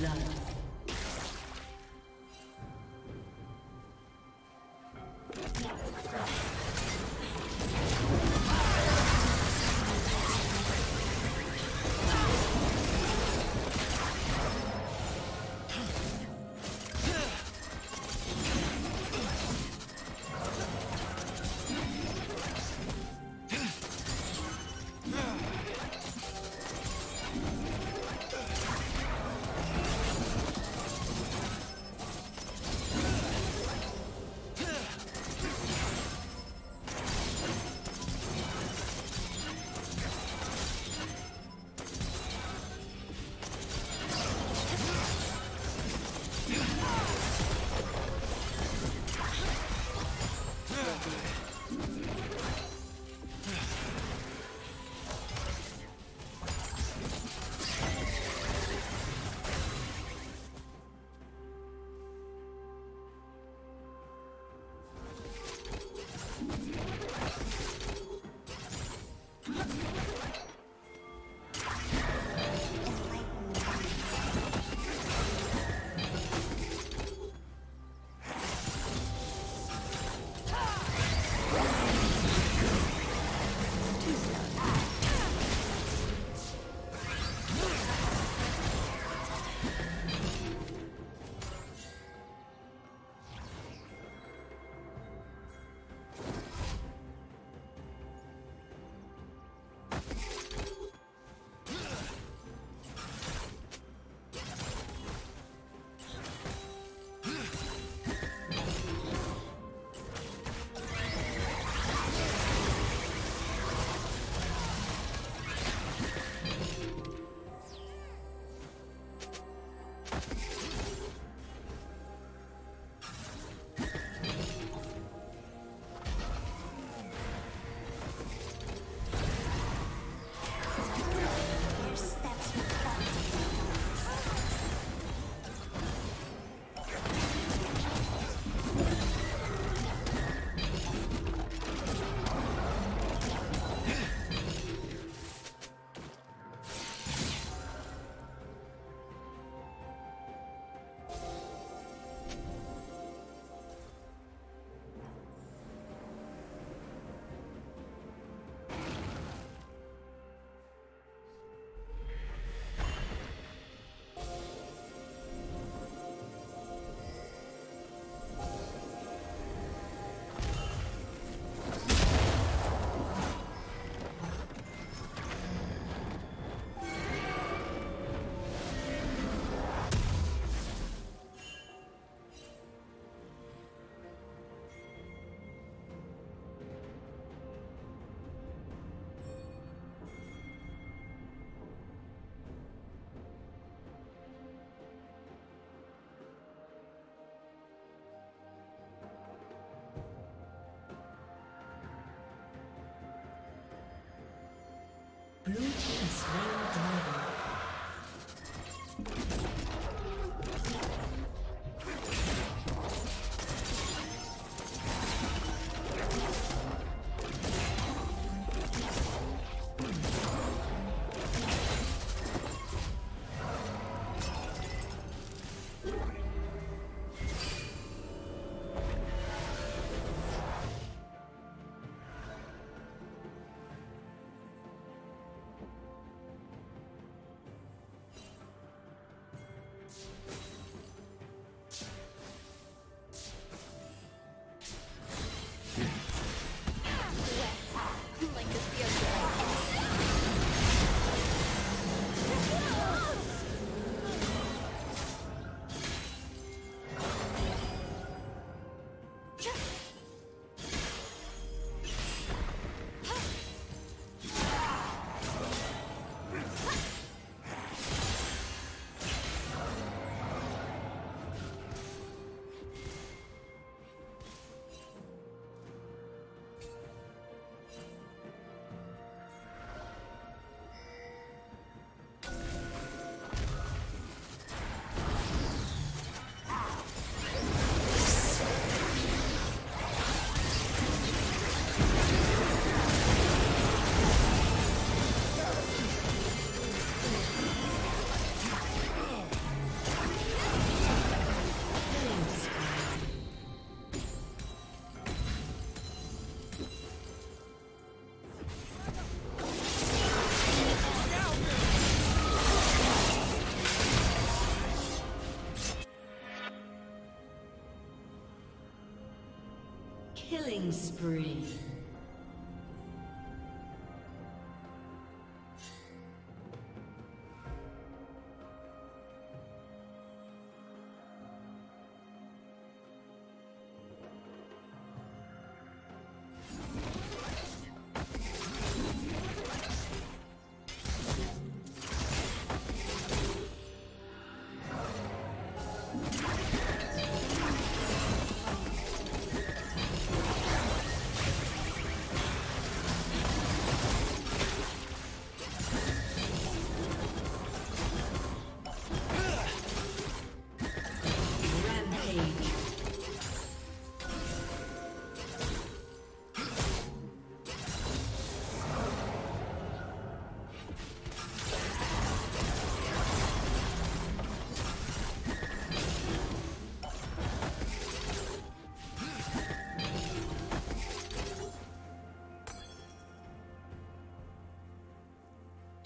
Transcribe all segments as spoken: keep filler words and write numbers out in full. blood. Blue team slain dragon. Killing spree.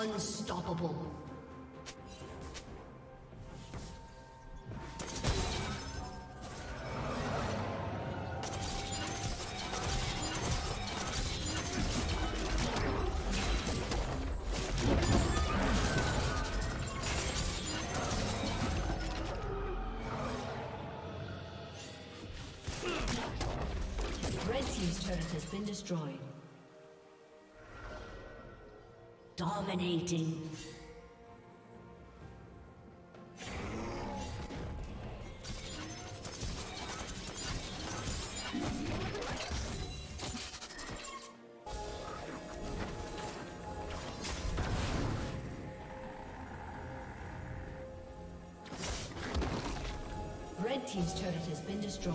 Unstoppable. Red team's turret has been destroyed. Dominating. Red team's turret has been destroyed.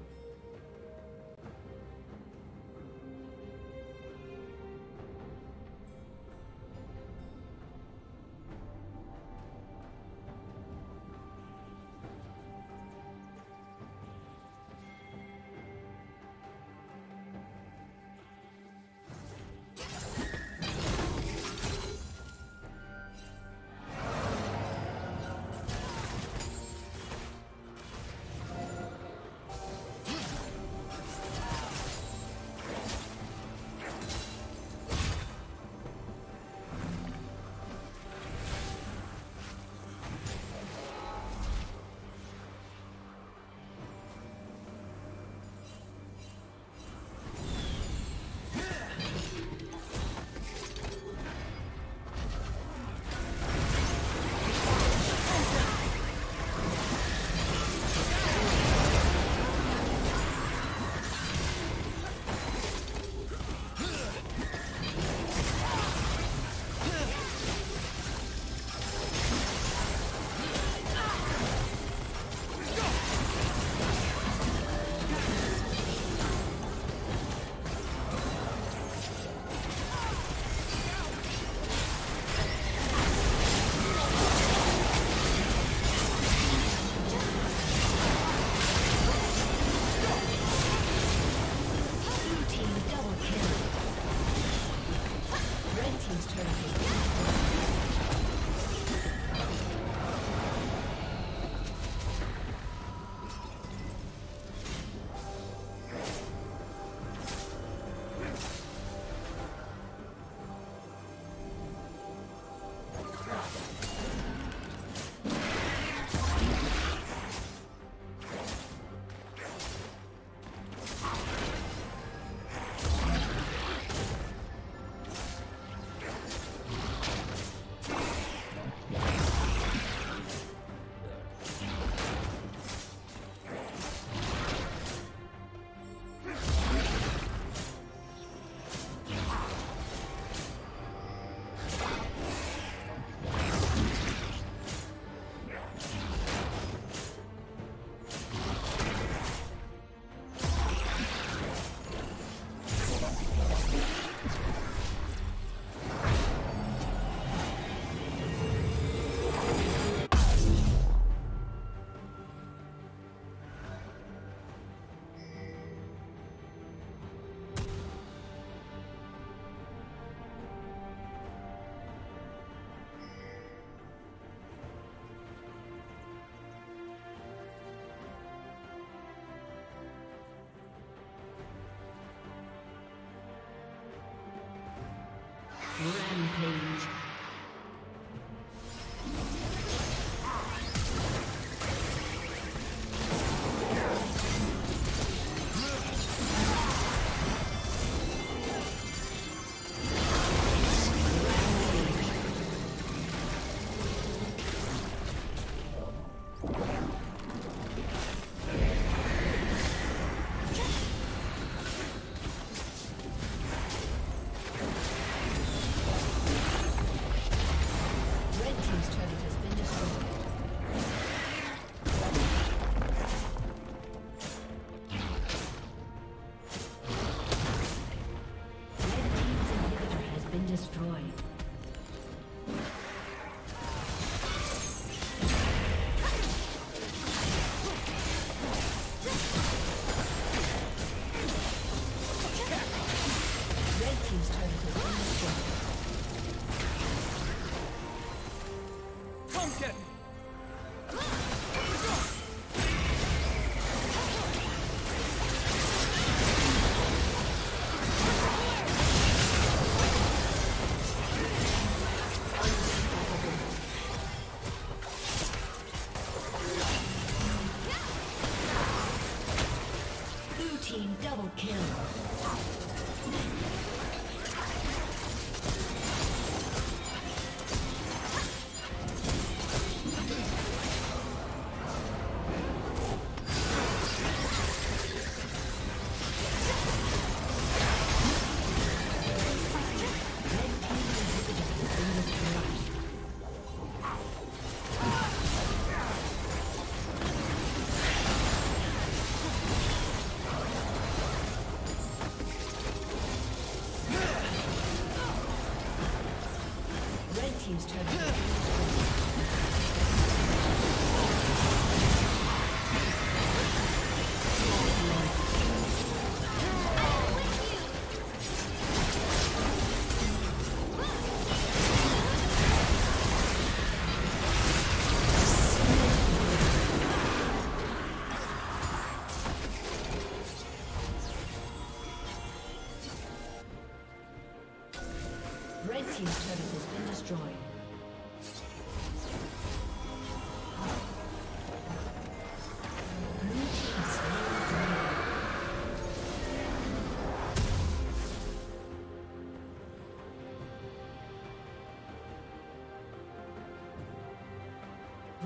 Double kill. He's trying to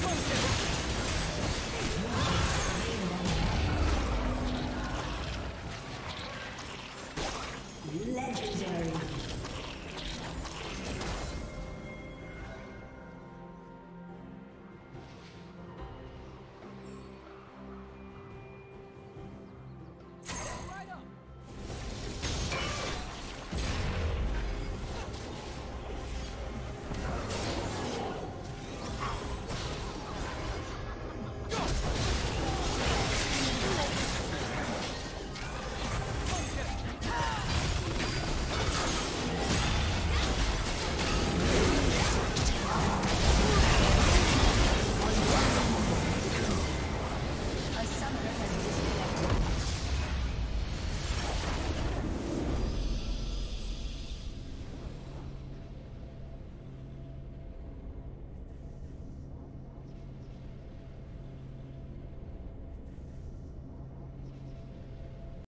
Let's go.